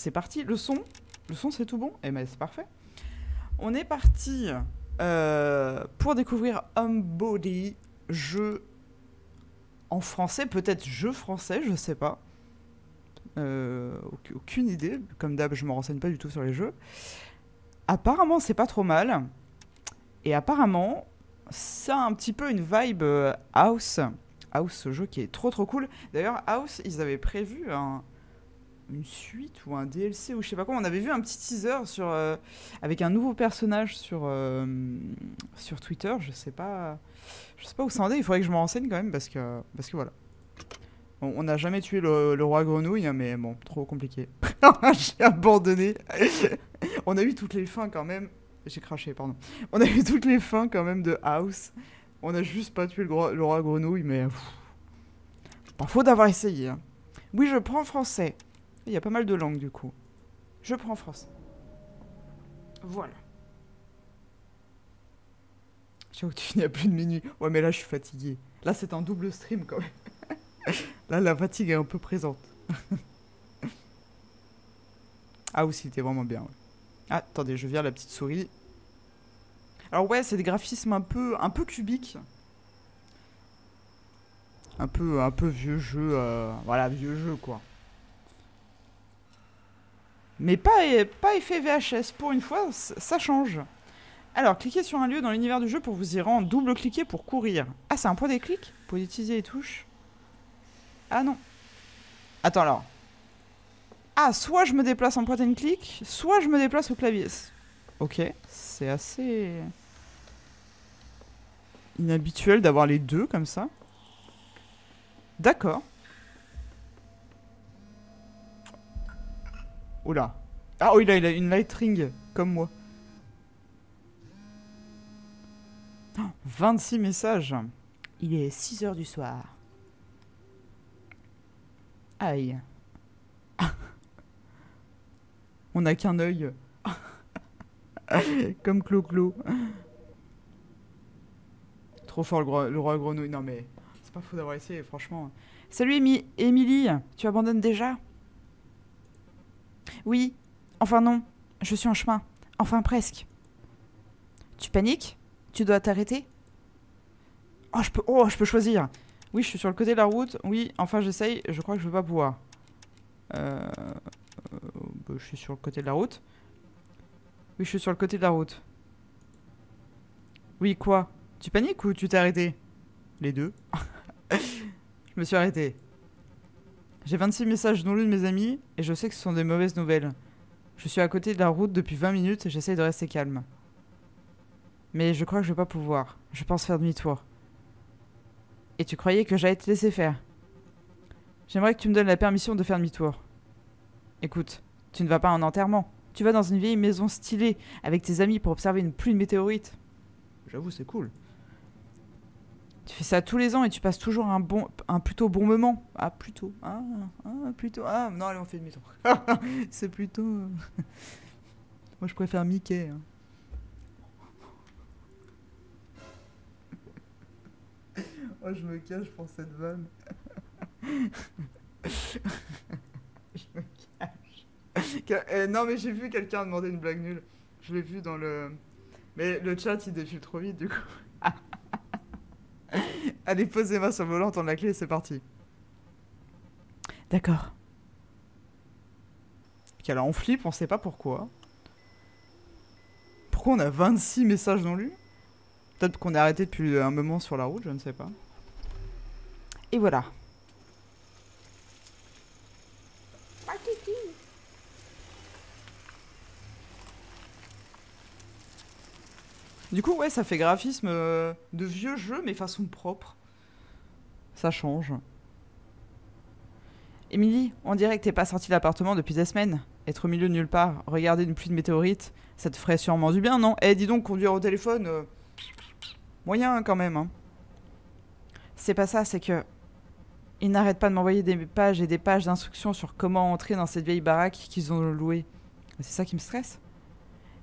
C'est parti. Le son c'est tout bon. Eh ben c'est parfait. On est parti pour découvrir Homebody, jeu en français, peut-être jeu français, je sais pas. Aucune idée. Comme d'hab, je me renseigne pas du tout sur les jeux. Apparemment, c'est pas trop mal. Et apparemment, ça a un petit peu une vibe House. House, ce jeu qui est trop cool. D'ailleurs, House, ils avaient prévu une suite ou un DLC ou je sais pas quoi. On avait vu un petit teaser sur, avec un nouveau personnage sur, sur Twitter. Je sais pas où ça en est. Il faudrait que je me renseigne quand même parce que voilà. Bon, on n'a jamais tué le roi grenouille, mais bon, trop compliqué. J'ai abandonné. On a eu toutes les fins quand même. J'ai craché, pardon. On a eu toutes les fins quand même de House. On n'a juste pas tué le roi grenouille, mais... Pas faux d'avoir essayé. Hein. Oui, je prends français. Il y a pas mal de langues, du coup. Je prends français. Voilà. J'ai où tu finis à plus de minuit. Ouais, mais là, je suis fatiguée. Là, c'est un double stream, quand même. Là, la fatigue est un peu présente. Ah, aussi, c'était vraiment bien, ouais. Ah, attendez, je vire la petite souris. Alors ouais, c'est des graphismes un peu cubiques. Un peu vieux jeu. Voilà, vieux jeu, quoi. Mais pas effet VHS. Pour une fois, ça change. Alors, cliquez sur un lieu dans l'univers du jeu pour vous y rendre. Double-cliquez pour courir. Ah, c'est un point déclic? Vous pouvez utiliser les touches. Ah non. Attends, alors. Ah, soit je me déplace en point and click, soit je me déplace au clavier. Ok, c'est assez inhabituel d'avoir les deux comme ça. D'accord. Oula. Ah oui, là, il a une light ring, comme moi. 26 messages. Il est 6 h du soir. Aïe. On n'a qu'un œil. Comme Clo-Clo. Trop fort le roi grenouille. Non mais c'est pas faux d'avoir essayé, franchement. Salut Émilie, tu abandonnes déjà? Oui. Enfin non, je suis en chemin. Enfin presque. Tu paniques? Tu dois t'arrêter? Oh je peux choisir. Oui, je suis sur le côté de la route. Oui, enfin j'essaye. Je crois que je vais pas pouvoir. Bah, je suis sur le côté de la route. Oui, je suis sur le côté de la route. Oui, quoi? Tu paniques ou tu t'es arrêté? Les deux. Je me suis arrêté. J'ai 26 messages non lus de mes amis et je sais que ce sont des mauvaises nouvelles. Je suis à côté de la route depuis 20 minutes et j'essaie de rester calme. Mais je crois que je vais pas pouvoir. Je pense faire demi-tour. Et tu croyais que j'allais te laisser faire? J'aimerais que tu me donnes la permission de faire demi-tour. Écoute, tu ne vas pas à un enterrement. Tu vas dans une vieille maison stylée avec tes amis pour observer une pluie de météorites. J'avoue, c'est cool. Tu fais ça tous les ans et tu passes toujours un plutôt bon moment. Ah, plutôt. Ah, non, allez, on fait demi-tour. C'est plutôt... Moi, je préfère Mickey. Hein. Oh, je me cache pour cette vanne. Je me cache. Non, mais j'ai vu quelqu'un demander une blague nulle. Je l'ai vu dans le... Mais le chat, il défile trop vite, du coup. Allez, pose les mains sur le volant, tourne la clé, c'est parti. D'accord. Ok, alors on flippe, on sait pas pourquoi. Pourquoi on a 26 messages non lus? Peut-être qu'on est arrêté depuis un moment sur la route, je ne sais pas. Et voilà. Du coup, ouais, ça fait graphisme de vieux jeu, mais façon propre. Ça change. Émilie, on dirait que t'es pas sortie de l'appartement depuis des semaines. Être au milieu de nulle part, regarder une pluie de météorites, ça te ferait sûrement du bien, non? Eh, dis donc, conduire au téléphone, moyen quand même. Hein. C'est pas ça, c'est que... Ils n'arrêtent pas de m'envoyer des pages et des pages d'instructions sur comment entrer dans cette vieille baraque qu'ils ont louée. C'est ça qui me stresse.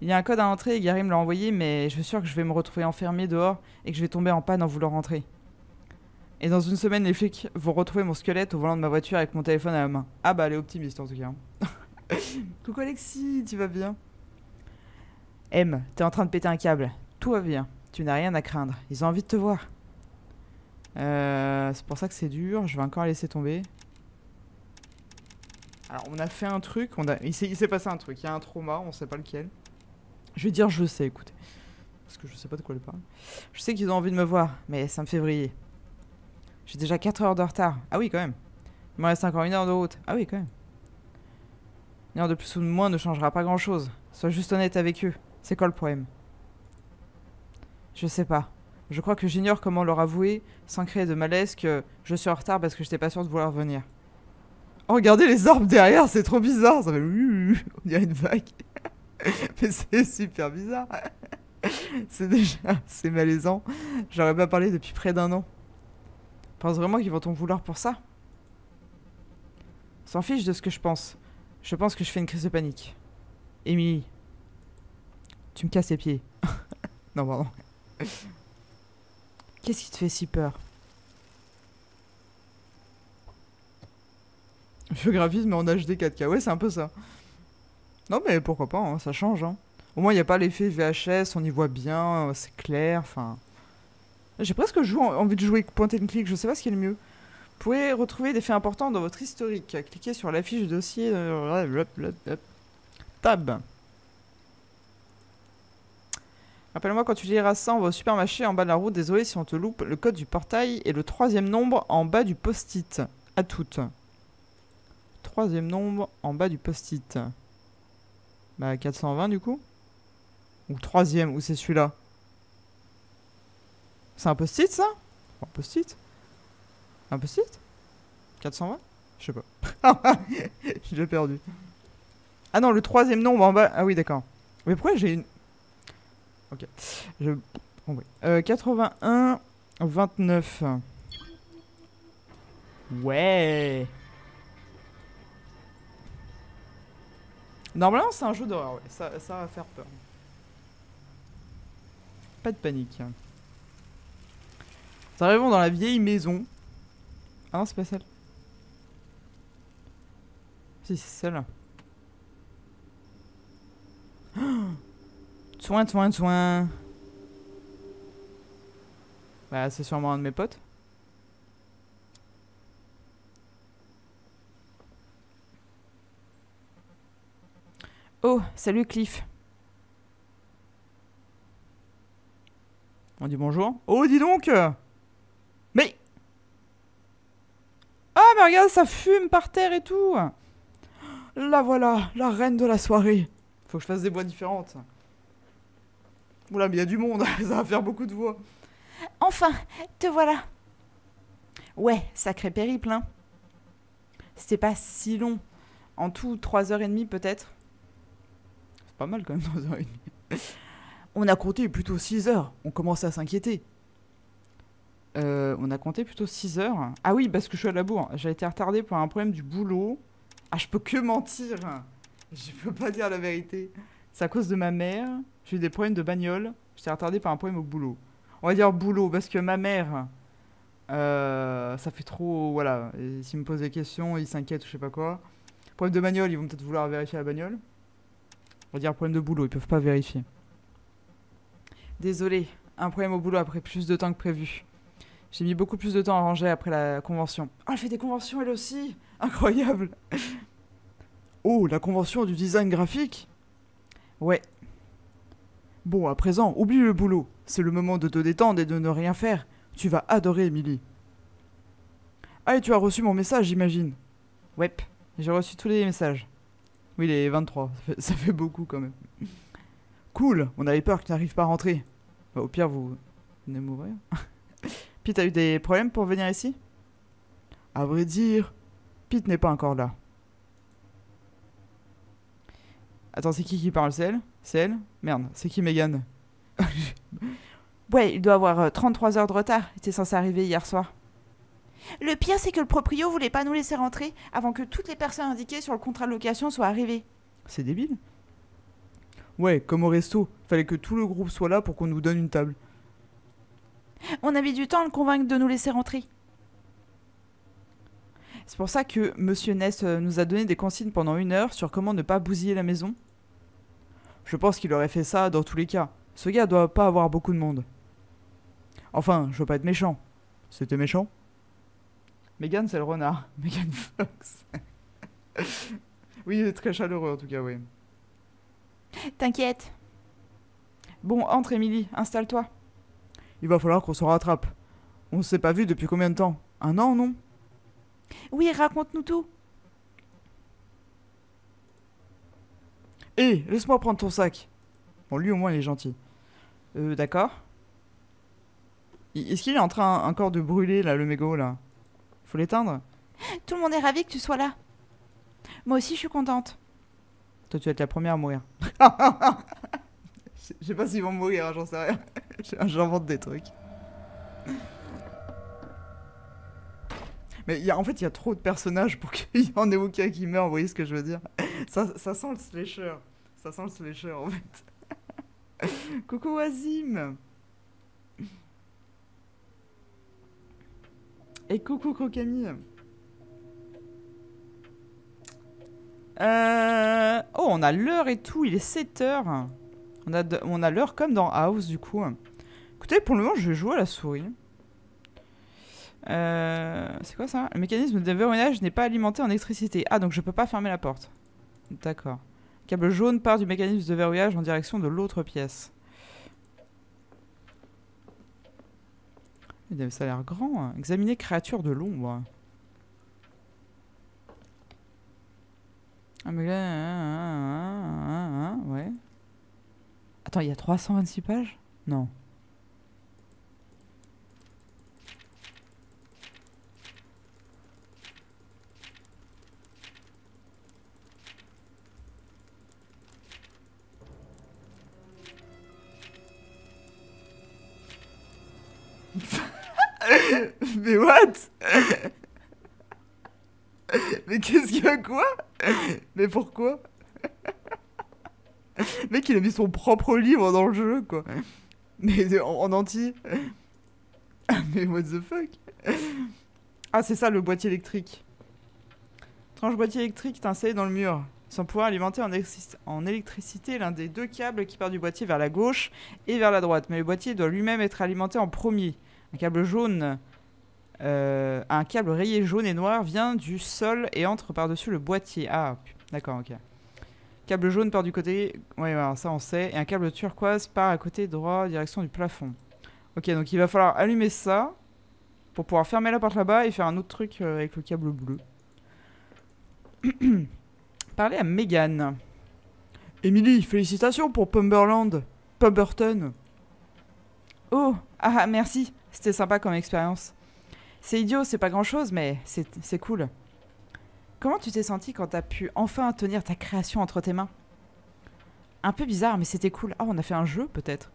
Il y a un code à entrer et Gary me l'a envoyé, mais je suis sûre que je vais me retrouver enfermée dehors et que je vais tomber en panne en voulant rentrer. Et dans une semaine, les flics vont retrouver mon squelette au volant de ma voiture avec mon téléphone à la main. Ah bah, elle est optimiste en tout cas. Coucou Alexis, tu vas bien? M, t'es en train de péter un câble. Tout va bien. Tu n'as rien à craindre. Ils ont envie de te voir. C'est pour ça que c'est dur. Je vais encore laisser tomber. Alors, on a fait un truc. Il s'est passé un truc. Il y a un trauma. On sait pas lequel. Je vais dire je sais, écoutez. Parce que je sais pas de quoi elle parle. Je sais qu'ils ont envie de me voir. Mais ça me fait vriller. J'ai déjà 4 heures de retard. Ah oui, quand même. Il me reste encore 1 heure de route. Ah oui, quand même. 1 heure de plus ou de moins ne changera pas grand-chose. Sois juste honnête avec eux. C'est quoi le problème? Je sais pas. Je crois que j'ignore comment leur avouer, sans créer de malaise, que je suis en retard parce que j'étais pas sûre de vouloir venir. Oh, regardez les orbes derrière, c'est trop bizarre. Ça fait... On dirait une vague. Mais c'est super bizarre. C'est déjà... C'est malaisant. J'aurais pas parlé depuis près d'un an. Pense vraiment qu'ils vont t'en vouloir pour ça? S'en fiche de ce que je pense. Je pense que je fais une crise de panique. Émilie, tu me casses les pieds. Non, pardon. Qu'est-ce qui te fait si peur? Je gravise, mais en HD 4K. Ouais, c'est un peu ça. Non, mais pourquoi pas, hein, ça change. Hein. Au moins, il n'y a pas l'effet VHS, on y voit bien, c'est clair, enfin... J'ai presque envie de jouer point and click, je sais pas ce qui est le mieux. Vous pouvez retrouver des faits importants dans votre historique. Cliquez sur la fiche dossier... Tab. Rappelle-moi quand tu liras ça, on va au supermarché en bas de la route. Désolé si on te loupe. Le code du portail et le 3e nombre en bas du post-it. À toutes. 3e nombre en bas du post-it. Bah 420 du coup. Ou 3e, ou c'est celui-là. C'est un post-it, ça? Un post-it? Un post-it? 420? Je sais pas. J'ai déjà perdu. Ah non, le 3e nombre en bas... Ah oui, d'accord. Mais pourquoi j'ai une... Ok. Je... Oh, oui. 81... 29. Ouais. Normalement, c'est un jeu d'horreur, ouais. Ça va faire peur. Pas de panique. Nous arrivons dans la vieille maison. Ah non, c'est pas celle. Si, c'est celle-là. Oh. Soin, soin, soin. Bah, c'est sûrement un de mes potes. Oh, salut Cliff. On dit bonjour. Oh, dis donc! Mais... Ah, mais regarde, ça fume par terre et tout. La voilà, la reine de la soirée. Faut que je fasse des voix différentes. Oula, mais il y a du monde, ça va faire beaucoup de voix. Enfin, te voilà. Ouais, sacré périple, hein. C'était pas si long. En tout, 3h30 peut-être. C'est pas mal quand même, 3h30. On a compté plutôt 6h, on commençait à s'inquiéter. On a compté plutôt 6 heures. Ah oui, parce que je suis à la bourre. J'ai été retardée pour un problème du boulot. Ah, je peux que mentir. Je peux pas dire la vérité. C'est à cause de ma mère. J'ai eu des problèmes de bagnole. J'étais retardée par un problème au boulot. On va dire boulot, parce que ma mère... ça fait trop... Voilà. S'ils me posent des questions, ils s'inquiètent ou je sais pas quoi. Problème de bagnole, ils vont peut-être vouloir vérifier la bagnole. On va dire problème de boulot, ils peuvent pas vérifier. Désolée. Un problème au boulot après plus de temps que prévu. J'ai mis beaucoup plus de temps à ranger après la convention. Ah, elle fait des conventions elle aussi. Incroyable. Oh, la convention du design graphique. Ouais. Bon, à présent, oublie le boulot. C'est le moment de te détendre et de ne rien faire. Tu vas adorer, Émilie. Ah, et tu as reçu mon message, j'imagine. Ouais, j'ai reçu tous les messages. Oui, les 23. Ça fait beaucoup, quand même. Cool, on avait peur que tu n'arrives pas à rentrer. Bah, au pire, vous venez mourir. Pete, t'as eu des problèmes pour venir ici? À vrai dire, Pete n'est pas encore là. Attends, c'est qui parle? C'est elle? C'est elle? Merde, c'est qui Megan? Ouais, il doit avoir 33 heures de retard. Il était censé arriver hier soir. Le pire, c'est que le proprio voulait pas nous laisser rentrer avant que toutes les personnes indiquées sur le contrat de location soient arrivées. C'est débile. Ouais, comme au resto. Fallait que tout le groupe soit là pour qu'on nous donne une table. On avait du temps à le convaincre de nous laisser rentrer. C'est pour ça que Monsieur Ness nous a donné des consignes pendant 1 heure sur comment ne pas bousiller la maison. Je pense qu'il aurait fait ça dans tous les cas. Ce gars doit pas avoir beaucoup de monde. Enfin, je veux pas être méchant. C'était méchant? Megan, c'est le renard. Megan Fox. Oui, il est très chaleureux en tout cas, oui. T'inquiète. Bon, entre Émilie, installe-toi. Il va falloir qu'on se rattrape. On s'est pas vu depuis combien de temps? 1 an, non? Oui, raconte-nous tout. Hé, laisse-moi prendre ton sac. Bon, lui au moins il est gentil. D'accord. Est-ce qu'il est en train encore de brûler là, le mégot là? Faut l'éteindre. Tout le monde est ravi que tu sois là. Moi aussi je suis contente. Toi tu vas être la première à mourir. Je sais pas s'ils vont mourir, j'en sais rien. J'invente des trucs. Mais en fait, il y a trop de personnages pour qu'il y en ait aucun qui meurt, vous voyez ce que je veux dire? Ça sent le slasher. Ça sent le slasher, en fait. Coucou, Azim. Et coucou, Camille. Oh, on a l'heure et tout, il est 7 h. On a l'heure comme dans House, du coup. Écoutez, pour le moment, je vais jouer à la souris. C'est quoi ça? Le mécanisme de verrouillage n'est pas alimenté en électricité. Ah, donc je peux pas fermer la porte. D'accord. Le câble jaune part du mécanisme de verrouillage en direction de l'autre pièce. Ça a l'air grand, hein. Examiner créature de l'ombre. Ah, mais là... ouais. Attends, il y a 326 pages? Non. Mais what? Mais qu'est-ce qu'il y a quoi? Mais pourquoi? Le mec, il a mis son propre livre dans le jeu, quoi. Mais en entier. Mais what the fuck? Ah, c'est ça, le boîtier électrique. Tranche boîtier électrique est installé dans le mur. Sans pouvoir alimenter en électricité l'un des 2 câbles qui part du boîtier vers la gauche et vers la droite. Mais le boîtier doit lui-même être alimenté en premier. Un câble jaune... un câble rayé jaune et noir vient du sol et entre par-dessus le boîtier. Ah, d'accord, ok. Câble jaune part du côté... Ouais, alors ça on sait. Et un câble turquoise part à côté droit, direction du plafond. Ok, donc il va falloir allumer ça pour pouvoir fermer la porte là-bas et faire un autre truc avec le câble bleu. Parler à Megan. Émilie, félicitations pour Pemberton. Oh, ah merci. C'était sympa comme expérience. C'est idiot, c'est pas grand-chose, mais c'est cool. Comment tu t'es sentie quand t'as pu enfin tenir ta création entre tes mains? Un peu bizarre, mais c'était cool. Ah, on a fait un jeu, peut-être?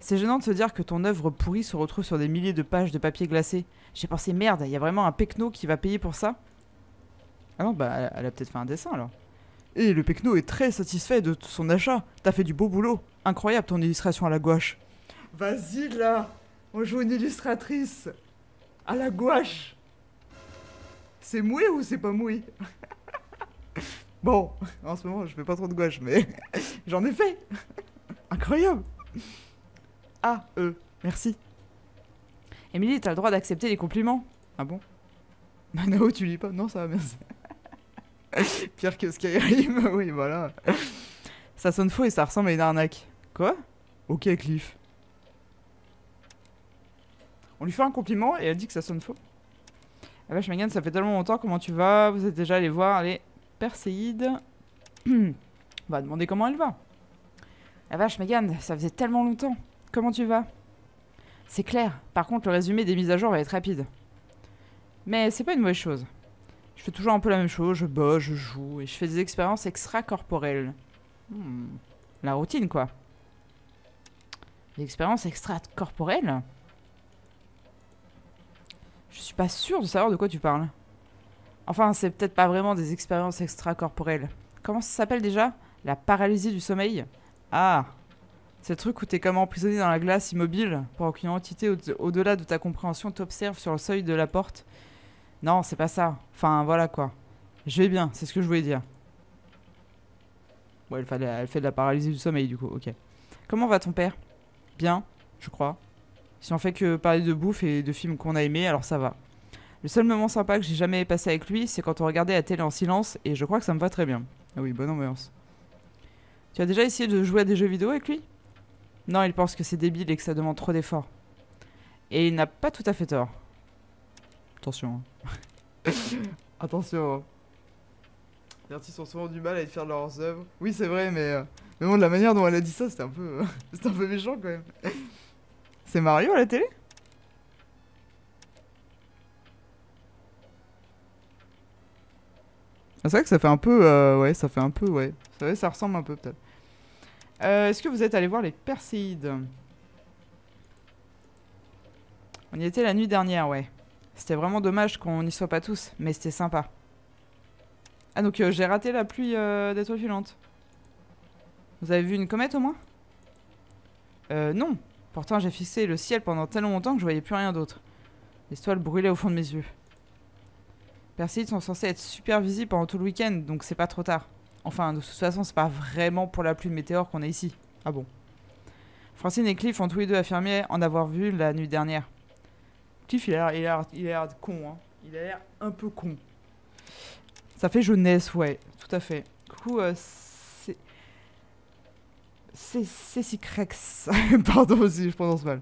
C'est gênant de se dire que ton œuvre pourrie se retrouve sur des milliers de pages de papier glacé. J'ai pensé, merde, il y a vraiment un pecno qui va payer pour ça? Ah non, bah, elle a peut-être fait un dessin, alors. Et le pecno est très satisfait de son achat. T'as fait du beau boulot. Incroyable, ton illustration à la gouache. Vas-y, là! On joue une illustratrice! À la gouache! C'est moué ou c'est pas moué? Bon, en ce moment je fais pas trop de gouache, mais j'en ai fait! Incroyable! Ah, merci. Émilie, t'as le droit d'accepter les compliments. Ah bon? Manao, tu lis pas? Non, ça va, merci. Pire que Skyrim, oui, voilà. Ça sonne faux et ça ressemble à une arnaque. Quoi? Ok, Cliff. On lui fait un compliment et elle dit que ça sonne faux. Ah vache, Megan, ça fait tellement longtemps, comment tu vas? Vous êtes déjà allé voir les Perséides. On va demander comment elle va. Ah vache, Megan, ça faisait tellement longtemps. Comment tu vas? C'est clair. Par contre, le résumé des mises à jour va être rapide. Mais c'est pas une mauvaise chose. Je fais toujours un peu la même chose. Je bosse, je joue et je fais des expériences extracorporelles. La routine, quoi. Des expériences extracorporelles? Je suis pas sûre de savoir de quoi tu parles. Enfin, c'est peut-être pas vraiment des expériences extracorporelles. Comment ça s'appelle déjà? La paralysie du sommeil? Ah! C'est le truc où t'es comme emprisonné dans la glace immobile, pendant qu'une entité au-delà de ta compréhension t'observe sur le seuil de la porte. Non, c'est pas ça. Enfin, voilà quoi. Je vais bien, c'est ce que je voulais dire. Bon, elle fait de la paralysie du sommeil du coup, ok. Comment va ton père? Bien, je crois. Si on fait que parler de bouffe et de films qu'on a aimés, alors ça va. Le seul moment sympa que j'ai jamais passé avec lui, c'est quand on regardait la télé en silence, et je crois que ça me va très bien. Ah oui, bonne ambiance. Tu as déjà essayé de jouer à des jeux vidéo avec lui? Non, il pense que c'est débile et que ça demande trop d'efforts. Et il n'a pas tout à fait tort. Attention. Hein. Attention. Hein. Les artistes ont souvent du mal à y faire leurs œuvres. Oui, c'est vrai, mais bon, de la manière dont elle a dit ça, c'était un peu, c'était un peu méchant quand même. C'est Mario à la télé? C'est vrai que ça fait un peu, ouais, ça fait un peu, ouais. Ça, ouais, ça ressemble un peu peut-être. Est-ce que vous êtes allé voir les Perséides? On y était la nuit dernière, ouais. C'était vraiment dommage qu'on n'y soit pas tous, mais c'était sympa. Ah donc j'ai raté la pluie d'étoiles filantes. Vous avez vu une comète au moins? Non. Pourtant j'ai fixé le ciel pendant tellement longtemps que je voyais plus rien d'autre. Les étoiles brûlaient au fond de mes yeux. Perséides sont censés être super visibles pendant tout le week-end, donc c'est pas trop tard. Enfin, de toute façon, c'est pas vraiment pour la pluie de météores qu'on est ici. Ah bon. Francine et Cliff ont tous les deux affirmé en avoir vu la nuit dernière. Cliff, il a l'air con, hein. Il a l'air un peu con. Ça fait jeunesse, ouais, tout à fait. Coucou, c'est si crex. Pardon si je prononce mal.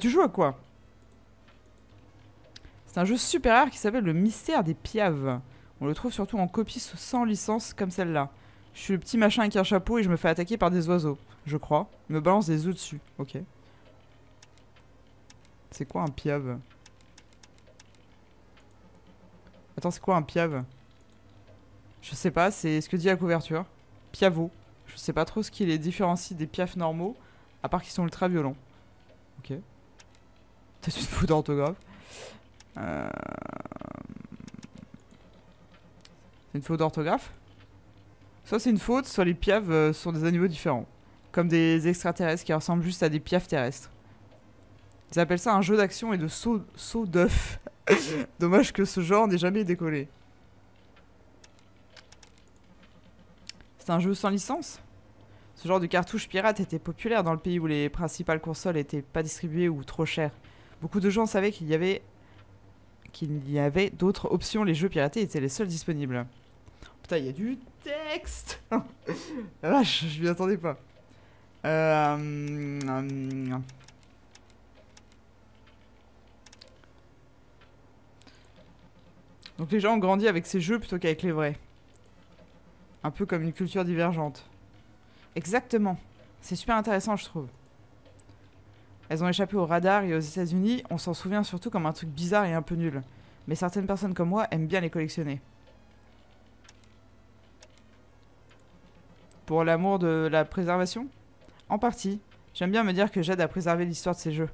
Tu joues à quoi? C'est un jeu super rare qui s'appelle le mystère des piaves. On le trouve surtout en copie sans licence comme celle-là. Je suis le petit machin avec un chapeau et je me fais attaquer par des oiseaux, je crois. Ils me balancent des œufs dessus, ok. C'est quoi un piave? Attends, c'est quoi un piave? Je sais pas, c'est ce que dit la couverture. Piavo. Je sais pas trop ce qui les différencie des piafs normaux, à part qu'ils sont ultra violents. Ok. Peut-être une faute d'orthographe. C'est une faute d'orthographe. Soit c'est une faute, soit les piaves sont des animaux différents. Comme des extraterrestres qui ressemblent juste à des piaves terrestres. Ils appellent ça un jeu d'action et de saut d'œuf. Dommage que ce genre n'ait jamais décollé. C'est un jeu sans licence. Ce genre de cartouche pirate était populaire dans le pays où les principales consoles n'étaient pas distribuées ou trop chères. Beaucoup de gens savaient qu'il y avait d'autres options, les jeux piratés étaient les seuls disponibles. Putain, il y a du texte. La vache, je m'y attendais pas. Donc les gens ont grandi avec ces jeux plutôt qu'avec les vrais. Un peu comme une culture divergente. Exactement. C'est super intéressant, je trouve. Elles ont échappé au radar et aux États-Unis, on s'en souvient surtout comme un truc bizarre et un peu nul. Mais certaines personnes comme moi aiment bien les collectionner. Pour l'amour de la préservation? En partie. J'aime bien me dire que j'aide à préserver l'histoire de ces jeux.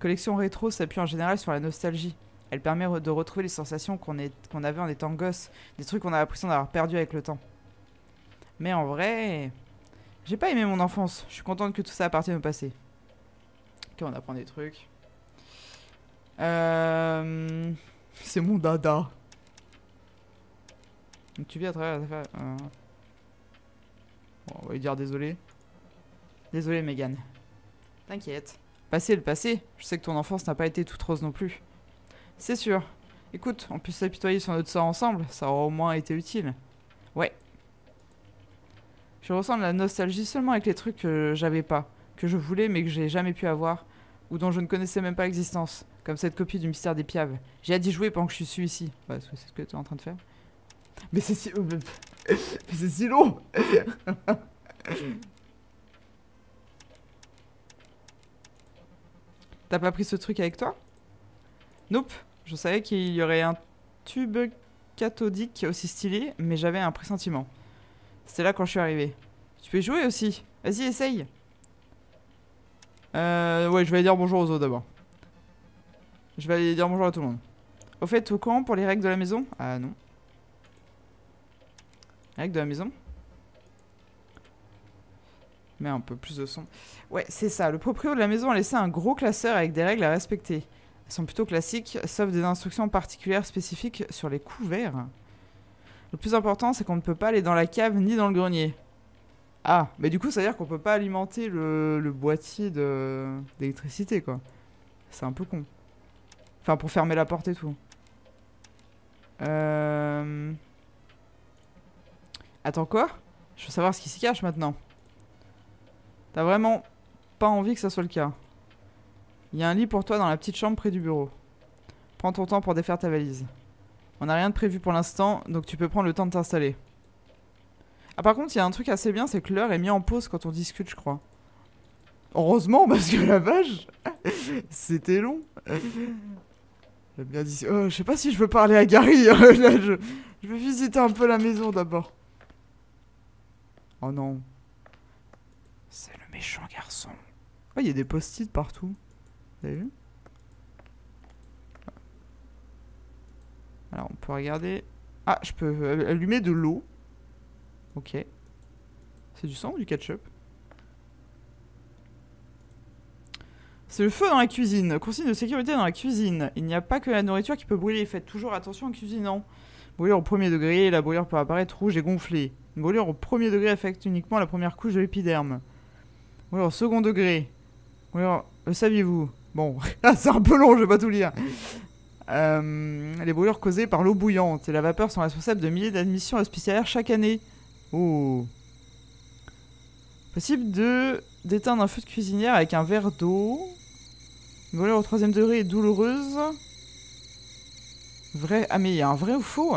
Collection rétro s'appuie en général sur la nostalgie. Elle permet de retrouver les sensations qu'on avait en étant gosse, des trucs qu'on a l'impression d'avoir perdu avec le temps. Mais en vrai, j'ai pas aimé mon enfance. Je suis contente que tout ça appartienne au passé. On apprend des trucs. C'est mon dada. Donc tu vis à travers... Bon, on va lui dire désolé. Désolé Megan. T'inquiète. Passé le passé. Je sais que ton enfance n'a pas été toute rose non plus. C'est sûr. Écoute, on peut s'apitoyer sur notre sort ensemble. Ça aura au moins été utile. Ouais. Je ressens de la nostalgie seulement avec les trucs que j'avais pas. Que je voulais mais que j'ai jamais pu avoir, ou dont je ne connaissais même pas l'existence, comme cette copie du mystère des piaves. J'ai hâte d'y jouer pendant que je suis ici. Ouais, c'est ce que tu es en train de faire. Mais c'est si... c'est si long. T'as pas pris ce truc avec toi? Nope. Je savais qu'il y aurait un tube cathodique aussi stylé, mais j'avais un pressentiment. C'était là quand je suis arrivé. Tu peux y jouer aussi. Vas-y, essaye. Ouais, je vais aller dire bonjour aux autres d'abord. Je vais aller dire bonjour à tout le monde. Au fait, t'es au courant pour les règles de la maison? Ah non. Les règles de la maison? Mets un peu plus de son. Ouais, c'est ça. Le proprio de la maison a laissé un gros classeur avec des règles à respecter. Elles sont plutôt classiques, sauf des instructions particulières spécifiques sur les couverts. Le plus important, c'est qu'on ne peut pas aller dans la cave ni dans le grenier. Ah, mais du coup, ça veut dire qu'on peut pas alimenter le boîtier d'électricité, quoi. C'est un peu con. Enfin, pour fermer la porte et tout. Attends, quoi? Je veux savoir ce qui s'y cache maintenant. T'as vraiment pas envie que ça soit le cas. Il y a un lit pour toi dans la petite chambre près du bureau. Prends ton temps pour défaire ta valise. On n'a rien de prévu pour l'instant, donc tu peux prendre le temps de t'installer. Ah, par contre, il y a un truc assez bien, c'est que l'heure est mise en pause quand on discute, je crois. Heureusement, parce que la vache, c'était long. J'aime bien dit... je sais pas si je veux parler à Gary. Là, je vais visiter un peu la maison d'abord. Oh non. C'est le méchant garçon. Oh, il y a des post-it partout. Vous avez vu? Alors, on peut regarder... Ah, je peux allumer de l'eau. Ok. C'est du sang ou du ketchup? C'est le feu dans la cuisine. Consigne de sécurité dans la cuisine. Il n'y a pas que la nourriture qui peut brûler. Faites toujours attention en cuisinant. Brûlure au premier degré. La brûlure peut apparaître rouge et gonflée. Une brûlure au premier degré affecte uniquement la première couche de l'épiderme. Brûlure au second degré. Brûlure... Le saviez-vous? Bon, c'est un peu long, je vais pas tout lire. Les brûlures causées par l'eau bouillante et la vapeur sont responsables de milliers d'admissions hospitalières chaque année. Oh. Possible d'éteindre un feu de cuisinière avec un verre d'eau. Une brûlure au troisième degré est douloureuse. Vrai. Ah mais il y a un vrai ou faux?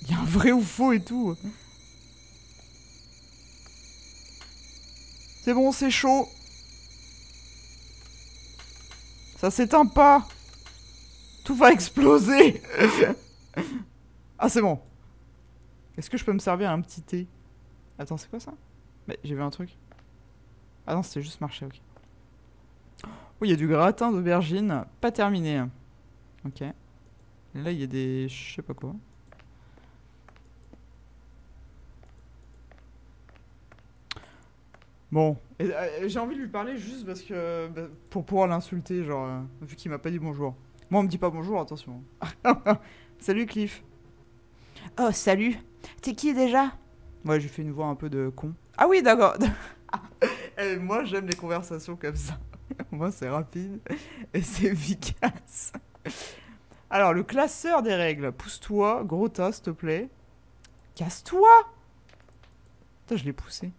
Il y a un vrai ou faux et tout. C'est bon, c'est chaud. Ça s'éteint pas. Tout va exploser. Ah, c'est bon. Est-ce que je peux me servir un petit thé? Attends, c'est quoi ça? Mais j'ai vu un truc. Ah non, c'était juste marché, ok. Oh, il y a du gratin d'aubergine. Pas terminé. Ok. Là, il y a des... Je sais pas quoi. Bon, j'ai envie de lui parler juste parce que... Bah, pour pouvoir l'insulter, genre... vu qu'il m'a pas dit bonjour. Moi, on me dit pas bonjour, attention. Salut, Cliff. Oh, salut. T'es qui, déjà? Moi, j'ai fait une voix un peu de con. Ah oui, d'accord. Moi, j'aime les conversations comme ça. Moi, c'est rapide et c'est efficace. Alors, le classeur des règles. Pousse-toi, gros tas, s'il te plaît. Casse-toi. Putain, je l'ai poussé.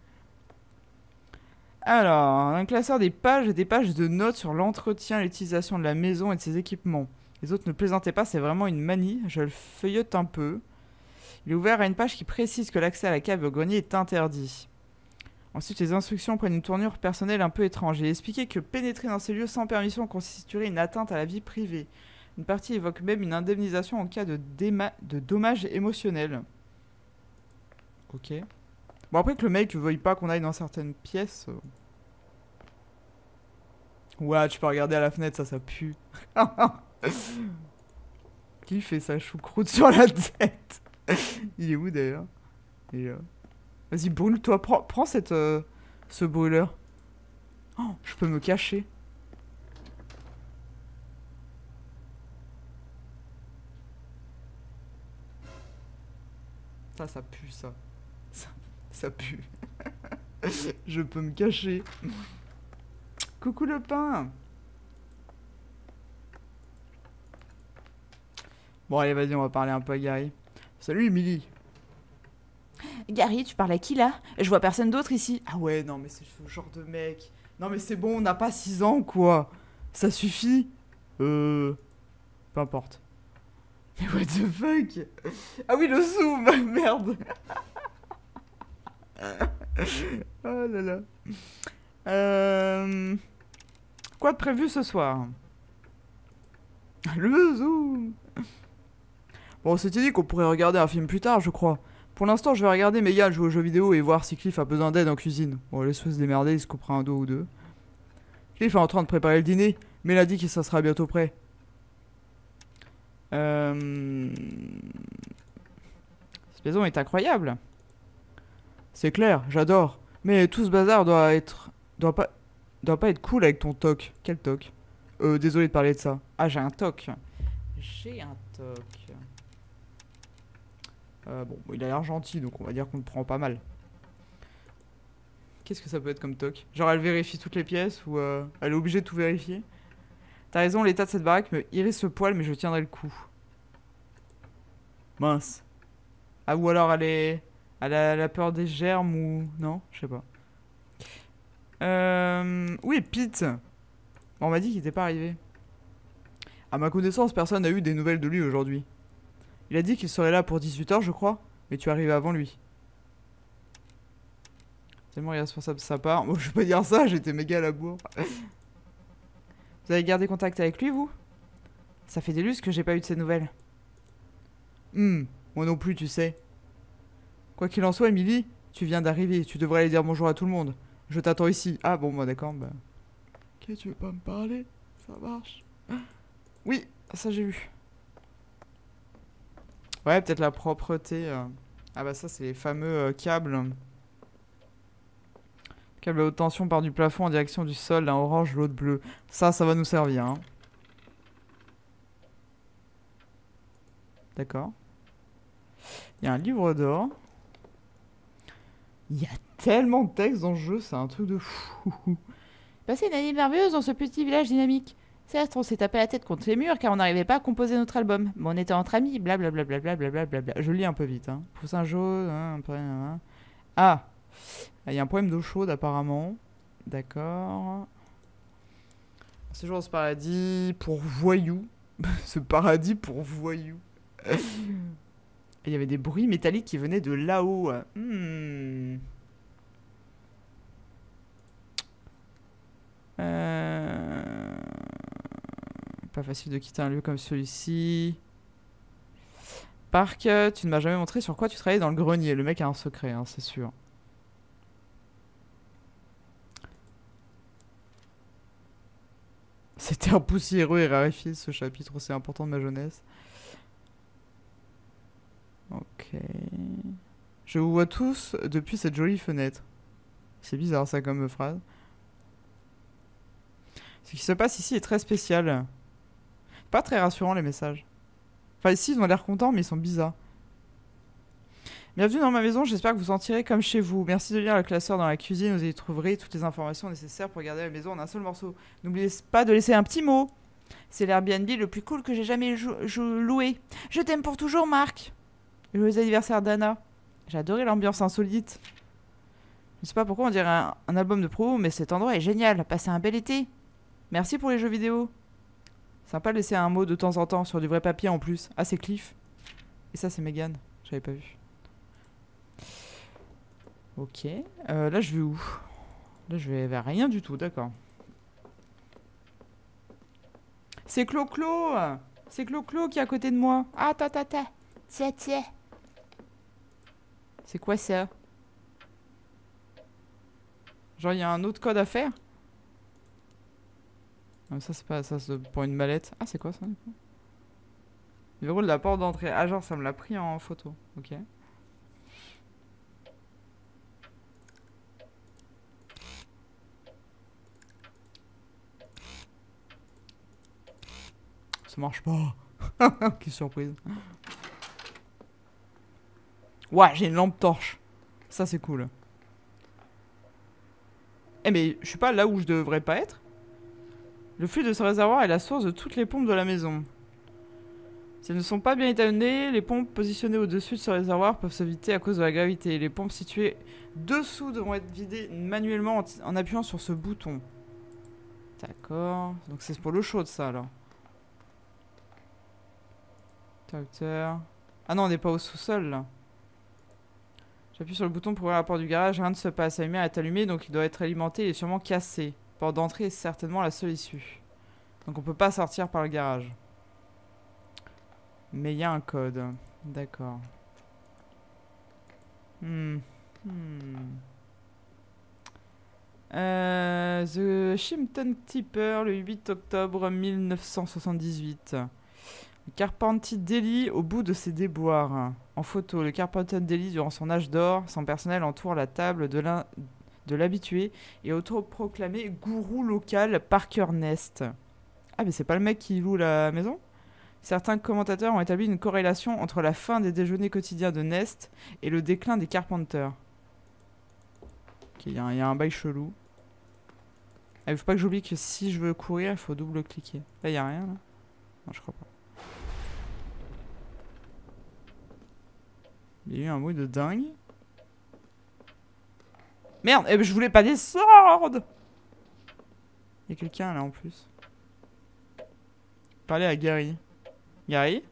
Alors, un classeur des pages et des pages de notes sur l'entretien, l'utilisation de la maison et de ses équipements. Les autres ne plaisantaient pas, c'est vraiment une manie. Je le feuillette un peu. Il est ouvert à une page qui précise que l'accès à la cave et au grenier est interdit. Ensuite, les instructions prennent une tournure personnelle un peu étrange. Il est expliqué que pénétrer dans ces lieux sans permission constituerait une atteinte à la vie privée. Une partie évoque même une indemnisation en cas de dommages émotionnels. Ok. Bon, après que le mec ne veuille pas qu'on aille dans certaines pièces... Ouais, tu peux regarder à la fenêtre, ça pue. Qui fait sa choucroute sur la tête? Il est où d'ailleurs? Vas-y, brûle-toi, prends cette, ce brûleur. Oh, je peux me cacher. Ça, ça pue, ça. Ça pue. Je peux me cacher. Coucou le pain. Bon allez, vas-y, on va parler un peu à Gary. Salut Emily. Gary, tu parles à qui là? Je vois personne d'autre ici. Ah ouais, non mais c'est ce genre de mec. Non mais c'est bon, on n'a pas 6 ans quoi. Ça suffit. Peu importe. Mais what the fuck? Ah oui, le zoom. Merde. Oh là là. Quoi de prévu ce soir? Le zoom. Bon, on s'était dit qu'on pourrait regarder un film plus tard, je crois. Pour l'instant, je vais regarder Megan jouer aux jeux vidéo et voir si Cliff a besoin d'aide en cuisine. Bon, laisse-le se démerder, il se coupera un dos ou deux. Cliff est en train de préparer le dîner, mais il a dit que ça sera bientôt prêt. Cette maison est incroyable. C'est clair, j'adore. Mais tout ce bazar doit pas être cool avec ton toc. Quel toc? Désolé de parler de ça. Ah, j'ai un toc. J'ai un toc. Bon, il a l'air gentil, donc on va dire qu'on le prend pas mal. Qu'est-ce que ça peut être comme toc? Genre, elle vérifie toutes les pièces ou elle est obligée de tout vérifier? T'as raison, l'état de cette baraque me hérisse ce poil, mais je tiendrai le coup. Mince. Ah, ou alors elle est... Elle a peur des germes ou... Non, je sais pas. Où est Pete? On m'a dit qu'il n'était pas arrivé. À ma connaissance, personne n'a eu des nouvelles de lui aujourd'hui. Il a dit qu'il serait là pour 18 h, je crois. Mais tu arrives avant lui. Tellement irresponsable de sa part. Bon, je vais pas dire ça, j'étais méga à la bourre. Vous avez gardé contact avec lui, vous? Ça fait des lustres que j'ai pas eu de ses nouvelles. Moi non plus, tu sais. Quoi qu'il en soit, Emily, tu viens d'arriver. Tu devrais aller dire bonjour à tout le monde. Je t'attends ici. Ah bon, bah d'accord. Bah... Ok, tu veux pas me parler? Ça marche. Oui, ça j'ai vu. Ouais, peut-être la propreté. Ah bah ça, c'est les fameux câbles. Câble à haute tension part du plafond en direction du sol, l'un orange, l'autre bleu. Ça va nous servir. Hein. D'accord. Il y a un livre d'or. Il y a tellement de textes dans le jeu, c'est un truc de fou. Passez une année merveilleuse dans ce petit village dynamique. Certes, on s'est tapé la tête contre les murs car on n'arrivait pas à composer notre album. Mais on était entre amis, blablabla. Je lis un peu vite. Hein. Poussin jaune, un peu... Ah! Il y a un poème d'eau chaude apparemment. D'accord. Séjour dans ce paradis pour voyous. Ce paradis pour voyous. Il y avait des bruits métalliques qui venaient de là-haut. Pas facile de quitter un lieu comme celui-ci. Park, tu ne m'as jamais montré sur quoi tu travaillais dans le grenier. Le mec a un secret, hein, c'est sûr. C'était un poussiéreux et raréfié ce chapitre, c'est important de ma jeunesse. Ok. Je vous vois tous depuis cette jolie fenêtre. C'est bizarre ça comme phrase. Ce qui se passe ici est très spécial. Pas très rassurant les messages. Enfin ici ils ont l'air contents mais ils sont bizarres. Bienvenue dans ma maison, j'espère que vous en tirez comme chez vous. Merci de lire le classeur dans la cuisine, vous y trouverez toutes les informations nécessaires pour garder la maison en un seul morceau. N'oubliez pas de laisser un petit mot. C'est l'Airbnb le plus cool que j'ai jamais loué. Je t'aime pour toujours, Marc. Joyeux anniversaire, Dana. J'ai adoré l'ambiance insolite. Je sais pas pourquoi on dirait un album de promo, mais cet endroit est génial. Passez un bel été. Merci pour les jeux vidéo. Sympa de laisser un mot de temps en temps sur du vrai papier en plus. Ah, c'est Cliff. Et ça, c'est Megan. J'avais pas vu. Ok, là je vais où? Là je vais vers rien du tout, d'accord. C'est Clo-Clo! C'est Clo-Clo qui est à côté de moi. Ah, ta. Tiens. C'est quoi ça? Genre il y a un autre code à faire? Non mais ça c'est pas ça, c'est pour une mallette. Ah c'est quoi ça du coup? Le verrou de la porte d'entrée. Ah genre ça me l'a pris en photo, ok. Ça marche pas. Quelle surprise. Ouah, j'ai une lampe torche. Ça, c'est cool. Eh, mais je suis pas là où je devrais pas être. Le flux de ce réservoir est la source de toutes les pompes de la maison. Si elles ne sont pas bien étalonnées, les pompes positionnées au-dessus de ce réservoir peuvent se vider à cause de la gravité. Les pompes situées dessous devront être vidées manuellement en appuyant sur ce bouton. D'accord. Donc, c'est pour l'eau chaude, ça, alors. Ah non, on n'est pas au sous-sol là. J'appuie sur le bouton pour ouvrir la porte du garage, rien ne se passe. La lumière est allumée donc il doit être alimenté et sûrement cassé. La porte d'entrée est certainement la seule issue. Donc on peut pas sortir par le garage. Mais il y a un code. D'accord. The Shimpton Tipper le 8 octobre 1978. Le Carpentier Daily au bout de ses déboires. En photo, le Carpentier Daily durant son âge d'or, son personnel entoure la table de l'habitué et autoproclamé gourou local Parker Nest. Ah mais c'est pas le mec qui loue la maison? Certains commentateurs ont établi une corrélation entre la fin des déjeuners quotidiens de Nest et le déclin des Carpenters. Ok, il y a un bail chelou. Ah, il faut pas que j'oublie que si je veux courir, il faut double-cliquer. Là, il n'y a rien, là. Non, je crois pas. Il y a eu un bruit de dingue. Merde, eh ben, je voulais pas des sordes. Il y a quelqu'un, là, en plus. Parler à Gary. Gary?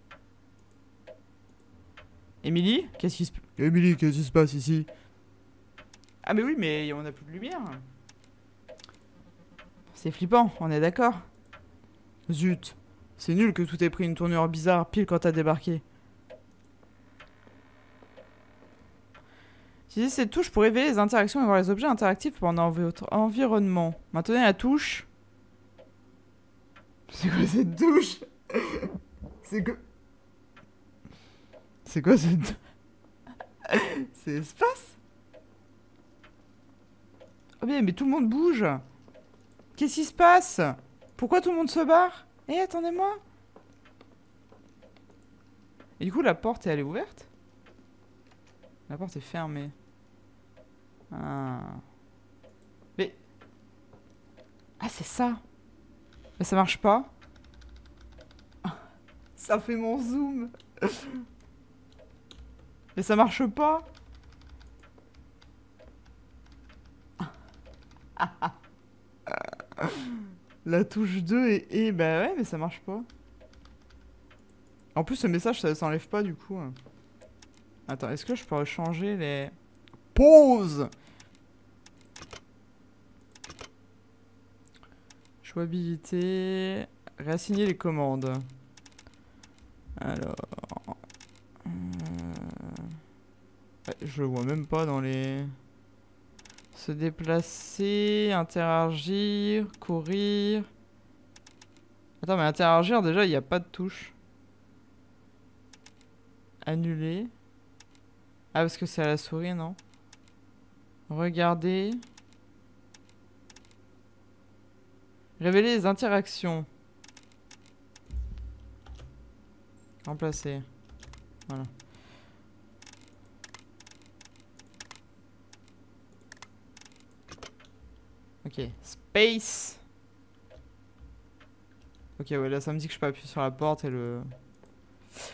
Émilie? Qu'est-ce qui se... Émilie, qu'est-ce qui se passe ici? Ah mais oui, mais on a plus de lumière. C'est flippant, on est d'accord. Zut. C'est nul que tout ait pris une tournure bizarre pile quand t'as débarqué. Utilisez cette touche pour révéler les interactions et voir les objets interactifs pendant votre environnement. Maintenez la touche. C'est quoi cette touche? C'est quoi? C'est quoi cette... C'est espace? Oh bien, mais tout le monde bouge. Qu'est-ce qui se passe? Pourquoi tout le monde se barre? Eh, attendez-moi. Et du coup, la porte, elle est ouverte? La porte est fermée. Ah. Mais... Ah, c'est ça. Mais ça marche pas. Ça fait mon zoom. Mais ça marche pas. La touche 2 et... Bah ouais, mais ça marche pas. En plus, ce message, ça s'enlève pas, du coup. Attends, est-ce que je peux changer les... Pause. Jouabilité... Réassigner les commandes. Alors... Je le vois même pas dans les... Se déplacer, interagir, courir... Attends, mais interagir, déjà, il n'y a pas de touche. Annuler. Ah, parce que c'est à la souris, non? Regarder. Révéler les interactions. Remplacer. Voilà. Ok. Space. Ok, ouais, là, ça me dit que je peux appuyer sur la porte et le...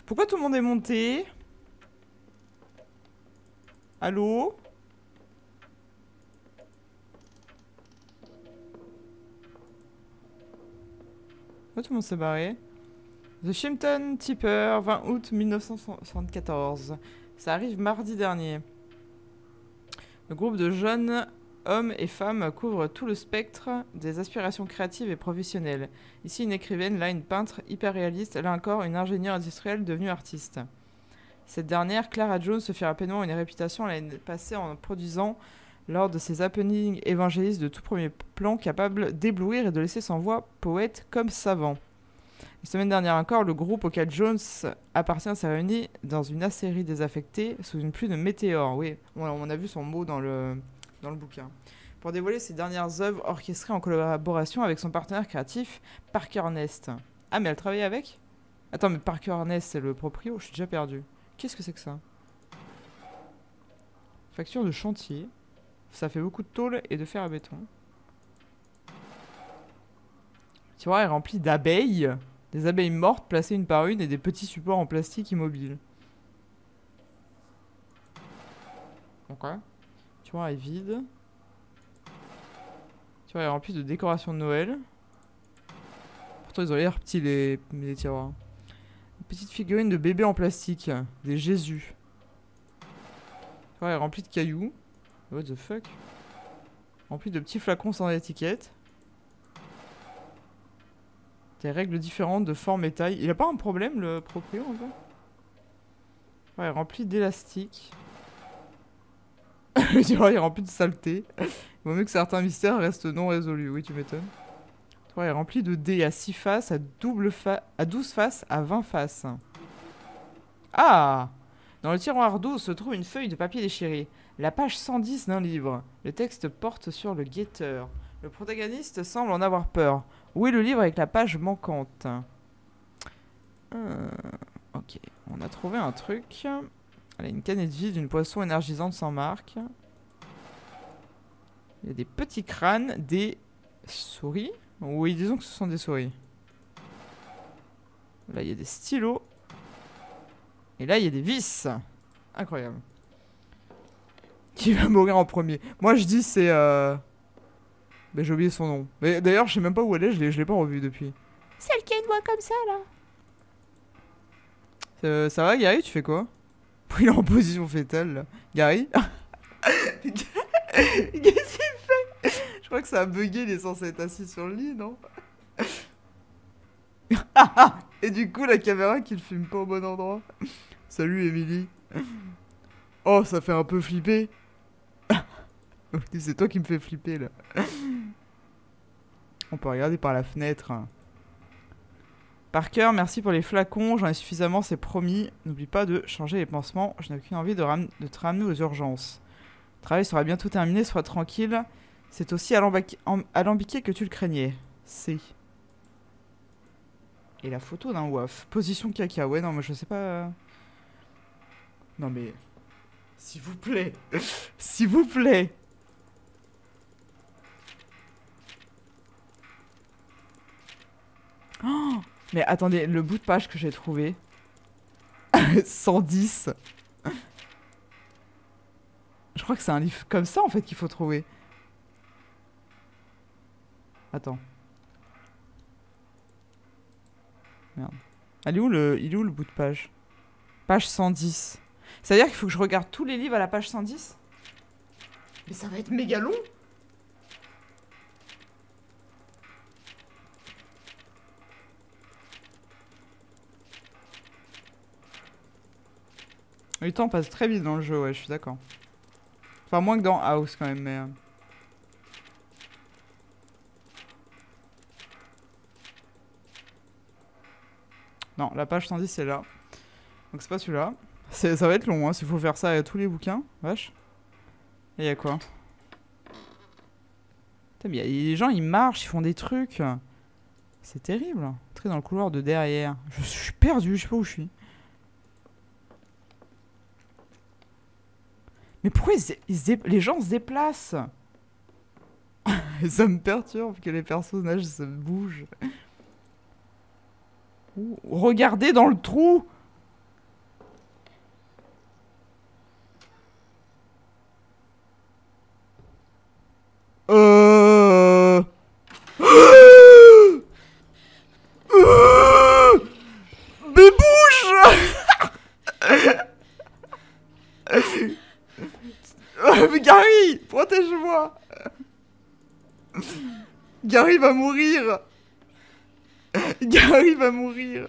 Pourquoi tout le monde est monté? Allô? Pourquoi tout le monde s'est barré? The Shimpton Tipper, 20 août 1974. Ça arrive mardi dernier. Le groupe de jeunes hommes et femmes couvre tout le spectre des aspirations créatives et professionnelles. Ici une écrivaine, là une peintre hyper réaliste, là encore une ingénieure industrielle devenue artiste. Cette dernière, Clara Jones, se fait rapidement une réputation l'année passée en produisant lors de ses happenings évangélistes de tout premier plan, capable d'éblouir et de laisser sans voix poète comme savant. La semaine dernière encore, le groupe auquel Jones appartient s'est réuni dans une acérie désaffectée sous une pluie de météores. Oui, on a vu son mot dans le bouquin. Pour dévoiler ses dernières œuvres orchestrées en collaboration avec son partenaire créatif, Parker Nest. Ah, mais elle travaillait avec? Attends, mais Parker Nest, c'est le proprio? Je suis déjà perdu. Qu'est-ce que c'est que ça? Facture de chantier. Ça fait beaucoup de tôle et de fer à béton. Tu vois, elle est remplie d'abeilles. Des abeilles mortes placées une par une et des petits supports en plastique immobiles. Ok. Tu vois, elle est vide. Tu vois, elle est remplie de décorations de Noël. Pourtant, ils ont l'air petits, les tiroirs. Une petite figurine de bébé en plastique. Des Jésus. Tu vois, elle est remplie de cailloux. What the fuck? Remplie de petits flacons sans étiquette. Des règles différentes de forme et taille. Il a pas un problème, le proprio, en fait? Ouais, rempli d'élastique. Tu vois, il est rempli de saleté. Il vaut mieux que certains mystères restent non résolus. Oui, tu m'étonnes. Ouais, il est rempli de dés à 6 faces, à 12 faces, à 20 faces. Ah! Dans le tiroir 12 se trouve une feuille de papier déchirée. La page 110 d'un livre. Le texte porte sur le guetteur. Le protagoniste semble en avoir peur. Où est le livre avec la page manquante? Ok, on a trouvé un truc. Allez, une canette vide, une poisson énergisante sans marque. Il y a des petits crânes, des souris. Oui, disons que ce sont des souris. Là, il y a des stylos. Et là, il y a des vis. Incroyable. Qui va mourir en premier? Moi, je dis c'est... Ben, j'ai oublié son nom. Mais d'ailleurs, je sais même pas où elle est, je l'ai pas revue depuis. Celle qui a une voix comme ça, là. Ça va, Gary? Tu fais quoi? Il est en position fétale, là. Gary? Qu'est-ce qu'il fait? Je crois que ça a bugué, il est censé être assis sur le lit, non? Et du coup, la caméra qui le filme pas au bon endroit. Salut, Émilie. Oh, ça fait un peu flipper. C'est toi qui me fais flipper, là. On peut regarder par la fenêtre. Parker, merci pour les flacons. J'en ai suffisamment, c'est promis. N'oublie pas de changer les pansements. Je n'ai aucune envie de te ramener aux urgences. Le travail sera bientôt terminé, sois tranquille. C'est aussi alambiqué que tu le craignais. C'est... Et la photo d'un waf. Position caca. Ouais, non, mais je sais pas... Non, mais... S'il vous plaît. S'il vous plaît. Oh, mais attendez, le bout de page que j'ai trouvé. 110. Je crois que c'est un livre comme ça, en fait, qu'il faut trouver. Attends. Merde. Elle est où il est où le bout de page? Page 110. C'est-à-dire qu'il faut que je regarde tous les livres à la page 110? Mais ça va être méga long. Le temps passe très vite dans le jeu, ouais, je suis d'accord. Enfin, moins que dans House, quand même, mais... Non, la page 110, c'est là. Donc c'est pas celui-là. Ça va être long, hein, s'il faut faire ça à tous les bouquins. Vache. Et y'a quoi? Putain, mais les gens, ils marchent, ils font des trucs. C'est terrible. Entrer dans le couloir de derrière. Je suis perdu, je sais pas où je suis. Mais pourquoi les gens se déplacent? Ça me perturbe que les personnages se bougent. Ouh, regardez dans le trou! Mais bouge! Mais Gary, protège-moi. Gary va mourir. Gary va mourir.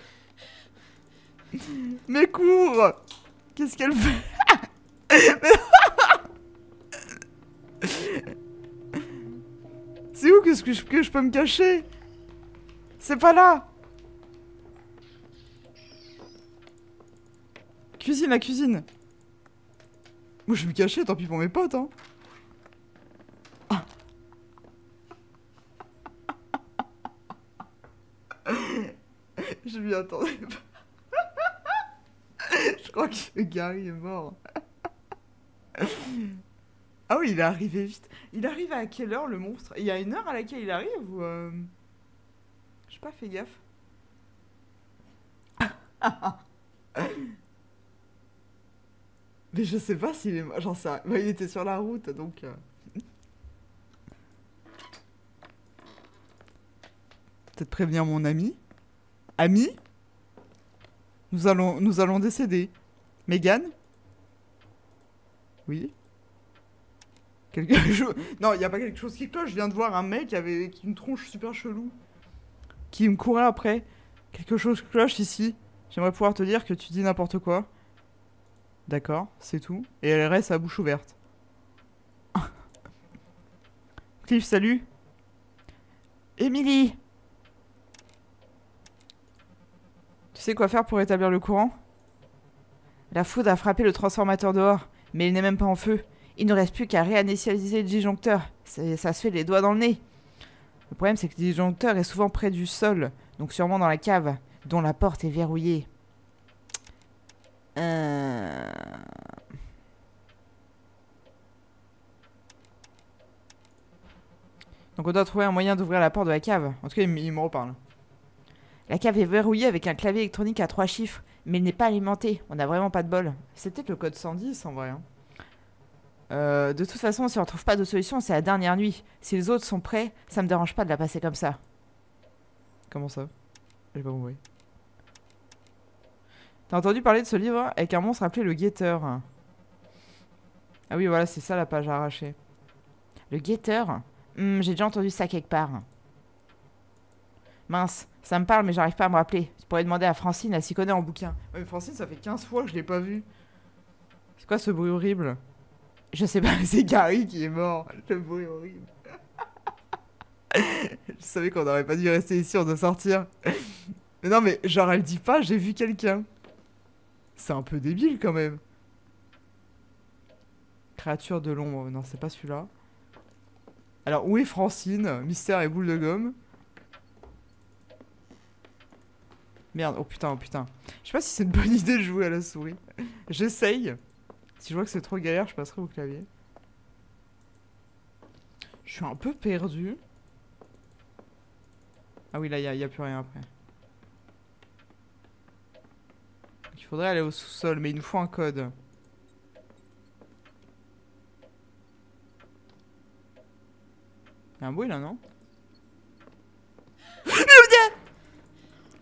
Mais cours. Qu'est-ce qu'elle fait? C'est où que je peux me cacher? C'est pas là. Cuisine, la cuisine. Moi, je vais me cacher, tant pis pour mes potes, hein. Ah. Je m'y attendais pas. Je crois que Gary est mort. Ah oui, il est arrivé vite. Il arrive à quelle heure, le monstre? Il y a une heure à laquelle il arrive ou... J'ai pas fait gaffe. Mais je sais pas s'il est... J'en sais rien. Bah, il était sur la route, donc... Peut-être prévenir mon ami. Ami? Nous allons décéder. Mégane? Oui? Quelque chose... Non, il y a pas quelque chose qui cloche. Je viens de voir un mec avec une tronche super chelou. Qui me courait après. Quelque chose cloche ici. J'aimerais pouvoir te dire que tu dis n'importe quoi. D'accord, c'est tout. Et elle reste à bouche ouverte. Cliff, salut. Émilie. Tu sais quoi faire pour établir le courant? La foudre a frappé le transformateur dehors, mais il n'est même pas en feu. Il ne reste plus qu'à réinitialiser le disjoncteur. Ça se fait les doigts dans le nez. Le problème, c'est que le disjoncteur est souvent près du sol, donc sûrement dans la cave, dont la porte est verrouillée. Donc on doit trouver un moyen d'ouvrir la porte de la cave. En tout cas, il me reparle. La cave est verrouillée avec un clavier électronique à 3 chiffres, mais il n'est pas alimenté. On n'a vraiment pas de bol. C'est peut-être le code 110 en vrai. Hein. De toute façon, si on ne trouve pas de solution, c'est la dernière nuit. Si les autres sont prêts, ça me dérange pas de la passer comme ça. Comment ça? J'ai pas compris. T'as entendu parler de ce livre avec un monstre appelé Le Guetteur? Ah oui, voilà, c'est ça la page à arracher. Le Guetteur? J'ai déjà entendu ça quelque part. Mince, ça me parle mais j'arrive pas à me rappeler. Tu pourrais demander à Francine, elle s'y connaît en bouquin. Ouais, mais Francine, ça fait 15 fois que je l'ai pas vue. C'est quoi ce bruit horrible? Je sais pas, c'est Gary qui est mort. Le bruit horrible. Je savais qu'on n'aurait pas dû rester ici, on doit sortir. Mais non mais, genre elle dit pas, j'ai vu quelqu'un. C'est un peu débile quand même. Créature de l'ombre, non c'est pas celui-là. Alors où est Francine? Mystère et boule de gomme. Merde, oh putain, oh putain. Je sais pas si c'est une bonne idée de jouer à la souris. J'essaye. Si je vois que c'est trop galère, je passerai au clavier. Je suis un peu perdu. Ah oui, là, il n'y a plus rien après. Il faudrait aller au sous-sol, mais il nous faut un code. Il y a un bruit là, non?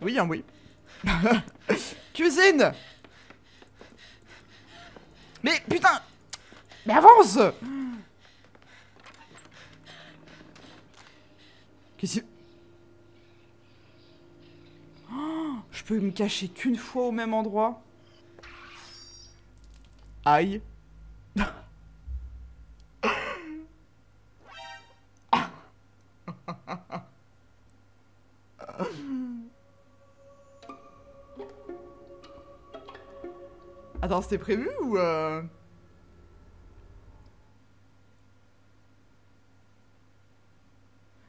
Oui, il y a un bruit. Cuisine! Mais putain! Mais avance! Qu'est-ce que... Oh, je peux me cacher qu'une fois au même endroit. Aïe. Attends, c'était prévu ou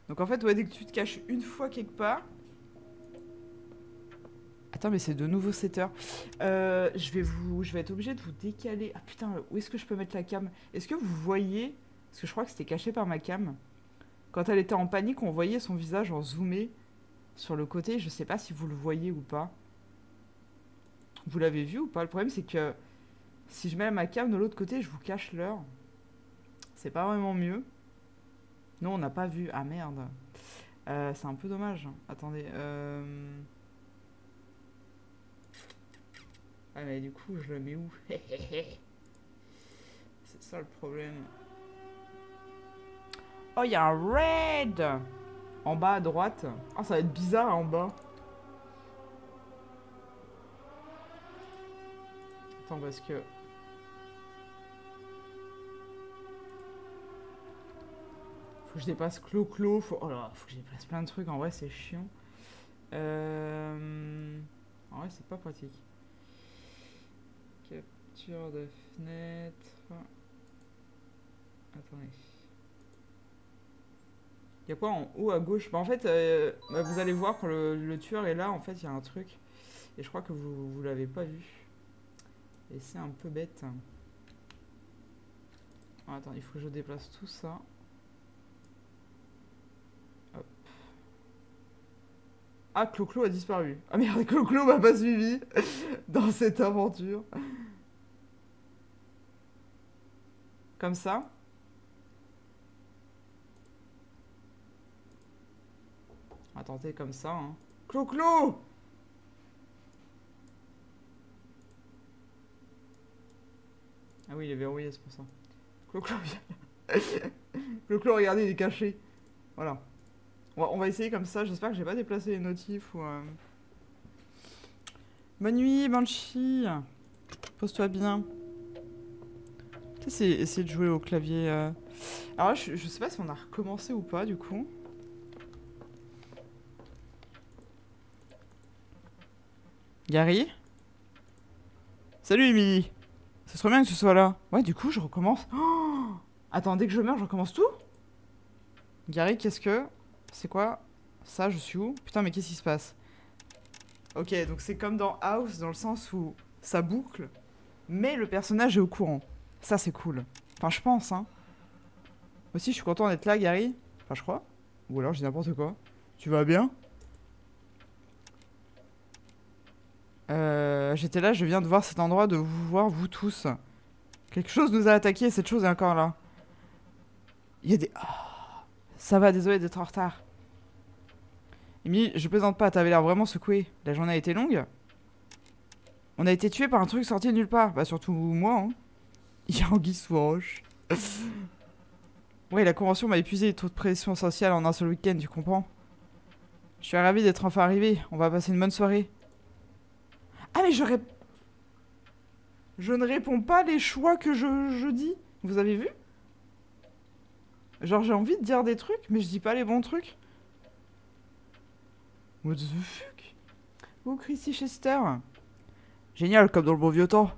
Donc en fait, ouais, dès que tu te caches une fois quelque part... Attends, mais c'est de nouveau 7 heures. Je vais être obligée de vous décaler. Ah putain, où est-ce que je peux mettre la cam? Est-ce que vous voyez? Parce que je crois que c'était caché par ma cam. Quand elle était en panique, on voyait son visage en zoomé sur le côté. Je sais pas si vous le voyez ou pas. Vous l'avez vu ou pas? Le problème c'est que si je mets ma cam de l'autre côté, je vous cache l'heure. C'est pas vraiment mieux. Non, on n'a pas vu. Ah merde. C'est un peu dommage. Attendez. Ah mais du coup, je le mets où? C'est ça le problème. Oh, il y a un raid en bas à droite. Oh, ça va être bizarre en bas. Parce que faut que je dépasse Clo-Clo, faut... Oh là, faut que je dépasse plein de trucs, en vrai c'est chiant. En vrai c'est pas pratique. Capture de fenêtre. Attendez. Il y a quoi en haut à gauche? Bah en fait, vous allez voir quand le tueur est là, en fait il y a un truc. Et je crois que vous l'avez pas vu. Et c'est un peu bête. Oh, attends, il faut que je déplace tout ça. Hop. Ah, Clo-Clo a disparu. Ah merde, Clo-Clo m'a pas suivi dans cette aventure. Comme ça. On va tenter comme ça. Hein. Clo-Clo! Ah oui, il est verrouillé, c'est pour ça. Clo-Clo, Clo-Clo, regardez, il est caché. Voilà. On va essayer comme ça. J'espère que j'ai pas déplacé les notifs ou... Bonne nuit, Banshee. Pose-toi bien. Essayer de jouer au clavier. Alors là, je sais pas si on a recommencé ou pas, du coup. Gary? Salut, Émilie. Ce serait bien que ce soit là. Ouais, du coup, je recommence. Oh, attends, dès que je meurs, je recommence tout? Gary, qu'est-ce que... C'est quoi ça? Je suis où? Putain, mais qu'est-ce qui se passe? Ok, donc c'est comme dans House, dans le sens où ça boucle, mais le personnage est au courant. Ça, c'est cool. Enfin, je pense, hein. Moi aussi, je suis content d'être là, Gary. Enfin, je crois. Ou alors, j'ai n'importe quoi. Tu vas bien? J'étais là, je viens de voir cet endroit, de vous voir, vous tous. Quelque chose nous a attaqué et cette chose est encore là. Il y a des... Oh. Ça va, désolé d'être en retard. Émilie, je plaisante pas, t'avais l'air vraiment secouée. La journée a été longue. On a été tués par un truc sorti de nulle part. Bah surtout moi, hein. Il y a anguille sous roche. Ouais, la convention m'a épuisé, trop de pression sociale en un seul week-end, tu comprends? Je suis ravie d'être enfin arrivée, on va passer une bonne soirée. Ah mais je ne réponds pas les choix que je dis, vous avez vu? Genre j'ai envie de dire des trucs, mais je dis pas les bons trucs. What the fuck? Oh, Christy Chester. Génial, comme dans le bon vieux temps.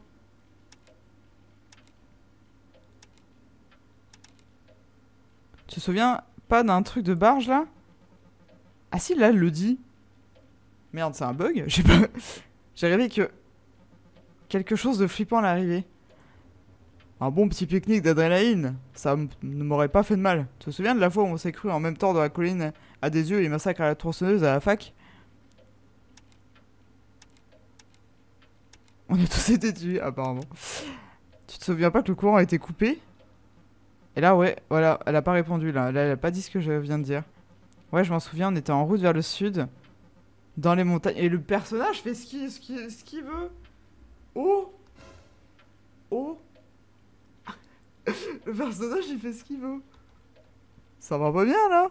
Tu te souviens pas d'un truc de barge, là? Ah si, là, elle le dit. Merde, c'est un bug? J'ai pas... J'ai rêvé que... quelque chose de flippant allait arriver. Un bon petit pique-nique d'adrénaline. Ça ne m'aurait pas fait de mal. Tu te souviens de la fois où on s'est cru en même temps dans la colline à des yeux et les massacres à la tronçonneuse à la fac? On a tous été tués, apparemment. Tu te souviens pas que le courant a été coupé? Et là, ouais, voilà, elle a pas répondu, là. Là, elle a pas dit ce que je viens de dire. Ouais, je m'en souviens, on était en route vers le sud, dans les montagnes. Et le personnage fait ce qu'il veut. Oh! Oh! Le personnage, il fait ce qu'il veut. Ça va pas bien, là?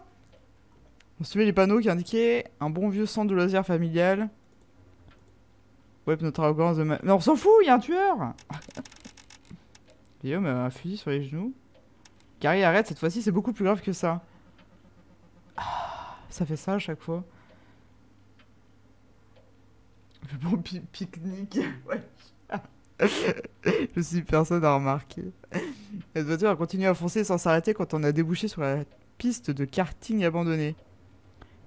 On suivait les panneaux qui indiquaient un bon vieux centre de loisirs familial. Ouais, notre arrogance de... Mais on s'en fout, il y a un tueur! Guillaume a un fusil sur les genoux. Gary, arrête, cette fois-ci, c'est beaucoup plus grave que ça. Ah, ça fait ça à chaque fois. Le bon pique-nique. Je suis personne à remarquer. Cette voiture a continué à foncer sans s'arrêter quand on a débouché sur la piste de karting abandonnée.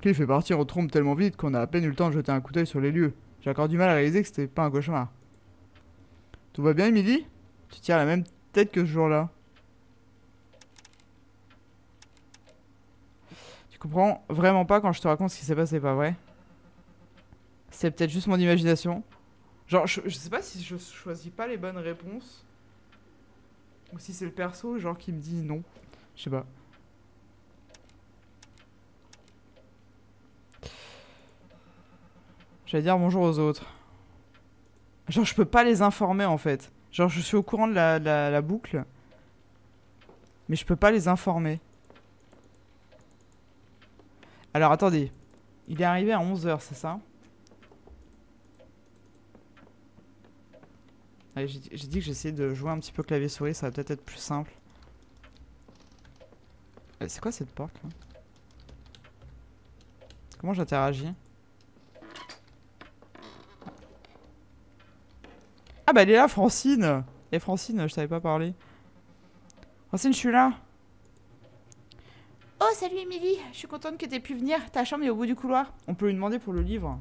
Cliff est parti en trompe tellement vite qu'on a à peine eu le temps de jeter un coup d'œil sur les lieux. J'ai encore du mal à réaliser que c'était pas un cauchemar. Tout va bien, Emily? Tu tires la même tête que ce jour-là. Je comprends vraiment pas quand je te raconte ce qui s'est passé, pas vrai? C'est peut-être juste mon imagination. Genre, je sais pas si je choisis pas les bonnes réponses. Ou si c'est le perso, genre, qui me dit non. Je sais pas. J'allais dire bonjour aux autres. Genre, je peux pas les informer, en fait. Genre, je suis au courant de la boucle. Mais je peux pas les informer. Alors, attendez. Il est arrivé à 11 h, c'est ça? J'ai dit que j'essayais de jouer un petit peu clavier-souris, ça va peut-être être plus simple. C'est quoi cette porte, là? Comment j'interagis? Ah bah elle est là, Francine! Et Francine, je t'avais pas parlé. Francine, je suis là! Oh, salut Émilie, je suis contente que t'aies pu venir. Ta chambre est au bout du couloir. On peut lui demander pour le livre.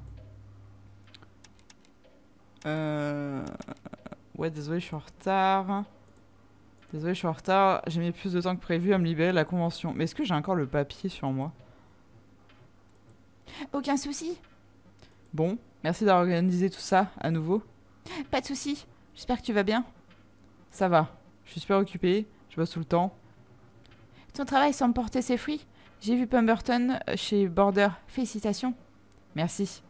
Ouais, désolé, je suis en retard. Désolé, je suis en retard. J'ai mis plus de temps que prévu à me libérer de la convention. Mais est-ce que j'ai encore le papier sur moi? Aucun souci. Bon, merci d'avoir organisé tout ça à nouveau. Pas de souci. J'espère que tu vas bien. Ça va. Je suis super occupée. Je bosse tout le temps. Ton travail semble porter ses fruits. J'ai vu Pemberton chez Border. Félicitations. Merci.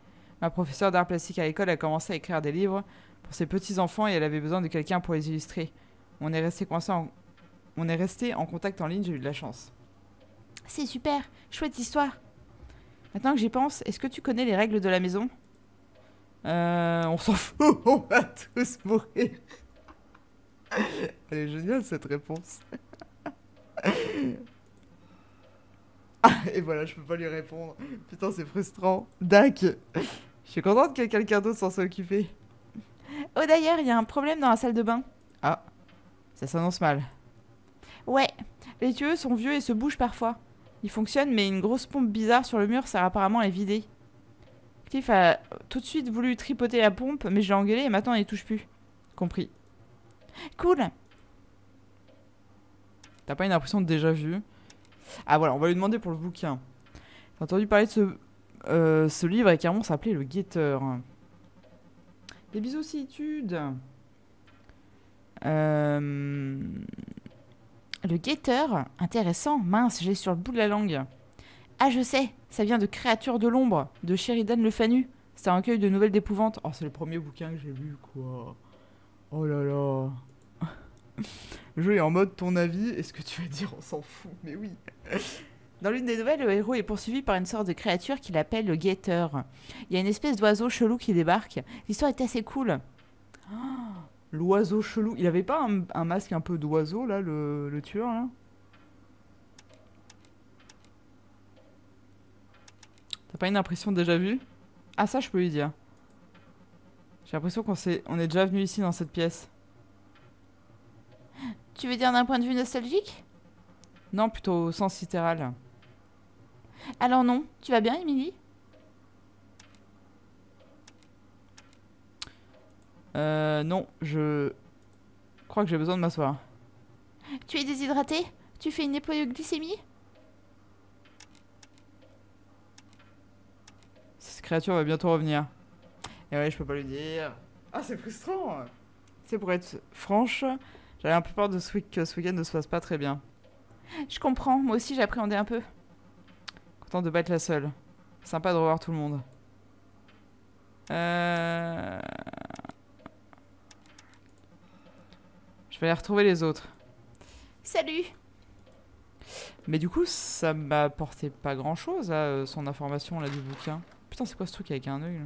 Ma professeure d'art plastique à l'école a commencé à écrire des livres pour ses petits-enfants et elle avait besoin de quelqu'un pour les illustrer. On est resté en contact en ligne, j'ai eu de la chance. C'est super. Chouette histoire. Maintenant que j'y pense, est-ce que tu connais les règles de la maison? On s'en fout, on va tous mourir. Elle est géniale cette réponse. Ah, et voilà, je peux pas lui répondre. Putain, c'est frustrant. Dac. Je suis contente que quelqu'un d'autre s'en soit occupé. Oh, d'ailleurs, il y a un problème dans la salle de bain. Ah, ça s'annonce mal. Ouais, les tuyaux sont vieux et se bougent parfois. Il fonctionne, mais une grosse pompe bizarre sur le mur sert apparemment à vider. Cliff a tout de suite voulu tripoter la pompe, mais je l'ai engueulé et maintenant il ne touche plus. Compris. Cool. T'as pas une impression de déjà vu? Ah voilà, on va lui demander pour le bouquin. J'ai entendu parler de ce livre et carrément s'appelait Le Guetteur. Des bisoussitudes. Le Guetteur, intéressant, mince, j'ai sur le bout de la langue. Ah je sais, ça vient de Créature de l'Ombre, de Sheridan le Fanu. C'est un recueil de nouvelles d'épouvante. Oh c'est le premier bouquin que j'ai lu quoi. Oh là là. Le jeu est en mode ton avis, est-ce que tu vas dire on s'en fout? Mais oui. Dans l'une des nouvelles, le héros est poursuivi par une sorte de créature qu'il appelle le Guetteur. Il y a une espèce d'oiseau chelou qui débarque. L'histoire est assez cool. Oh, l'oiseau chelou. Il avait pas un masque un peu d'oiseau là, le tueur là? T'as pas une impression déjà vue? Ah ça je peux lui dire. J'ai l'impression qu'on est déjà venu ici dans cette pièce. Tu veux dire d'un point de vue nostalgique? Non, plutôt au sens littéral. Alors non, tu vas bien, Émilie? Non, je crois que j'ai besoin de m'asseoir. Tu es déshydratée? Tu fais une hypoglycémie? Cette créature va bientôt revenir. Et ouais, je peux pas lui dire. Ah, c'est frustrant! C'est pour être franche... J'avais un peu peur de ce week-end ne se passe pas très bien. Je comprends, moi aussi j'appréhendais un peu. Content de pas être la seule. Sympa de revoir tout le monde. Je vais aller retrouver les autres. Salut! Mais du coup, ça m'apportait pas grand-chose, son information là du bouquin. Putain, c'est quoi ce truc avec un œil là ?